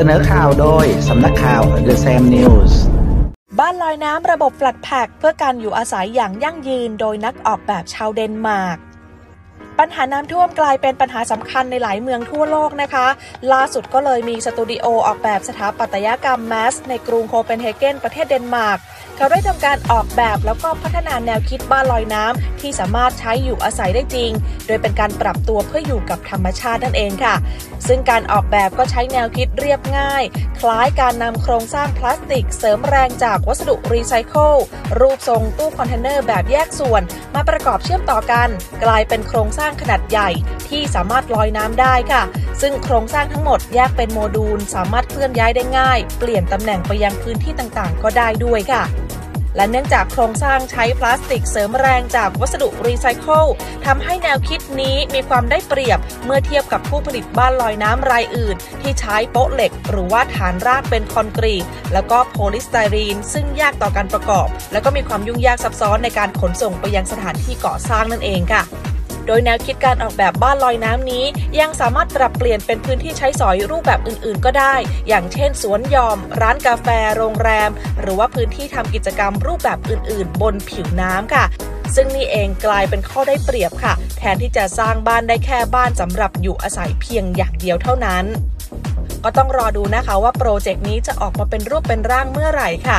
เสนอข่าวโดยสำนักข่าว The Sam News บ้านลอยน้ำระบบแฟลตแพ็กเพื่อการอยู่อาศัยอย่างยั่งยืนโดยนักออกแบบชาวเดนมาร์กปัญหาน้ำท่วมกลายเป็นปัญหาสำคัญในหลายเมืองทั่วโลกนะคะล่าสุดก็เลยมีสตูดิโอออกแบบสถาปัตยกรรมแมสในกรุงโคเปนเฮเกนประเทศเดนมาร์กเขาได้ทำการออกแบบแล้วก็พัฒนาแนวคิดบ้านลอยน้ำที่สามารถใช้อยู่อาศัยได้จริงโดยเป็นการปรับตัวเพื่ออยู่กับธรรมชาตินั่นเองค่ะซึ่งการออกแบบก็ใช้แนวคิดเรียบง่ายคล้ายการนำโครงสร้างพลาสติกเสริมแรงจากวัสดุรีไซเคิลรูปทรงตู้คอนเทนเนอร์แบบแยกส่วนมาประกอบเชื่อมต่อกันกลายเป็นโครงสร้างขนาดใหญ่ที่สามารถลอยน้ำได้ค่ะซึ่งโครงสร้างทั้งหมดแยกเป็นโมดูลสามารถเคลื่อนย้ายได้ง่ายเปลี่ยนตำแหน่งไปยังพื้นที่ต่างๆก็ได้ด้วยค่ะและเนื่องจากโครงสร้างใช้พลาสติกเสริมแรงจากวัสดุรีไซเคิลทำให้แนวคิดนี้มีความได้เปรียบเมื่อเทียบกับผู้ผลิตบ้านลอยน้ำรายอื่นที่ใช้โป๊ะเหล็กหรือว่าฐานรากเป็นคอนกรีตแล้วก็โพลีสไตรีนซึ่งยากต่อการประกอบแล้วก็มีความยุ่งยากซับซ้อนในการขนส่งไปยังสถานที่ก่อสร้างนั่นเองค่ะโดยแนวคิดการออกแบบบ้านลอยน้ำนี้ยังสามารถปรับเปลี่ยนเป็นพื้นที่ใช้สอยรูปแบบอื่นๆก็ได้อย่างเช่นสวนหย่อมร้านกาแฟโรงแรมหรือว่าพื้นที่ทำกิจกรรมรูปแบบอื่นๆบนผิวน้ำค่ะซึ่งนี่เองกลายเป็นข้อได้เปรียบค่ะแทนที่จะสร้างบ้านได้แค่บ้านสำหรับอยู่อาศัยเพียงอย่างเดียวเท่านั้นก็ต้องรอดูนะคะว่าโปรเจกต์นี้จะออกมาเป็นรูปเป็นร่างเมื่อไหร่ค่ะ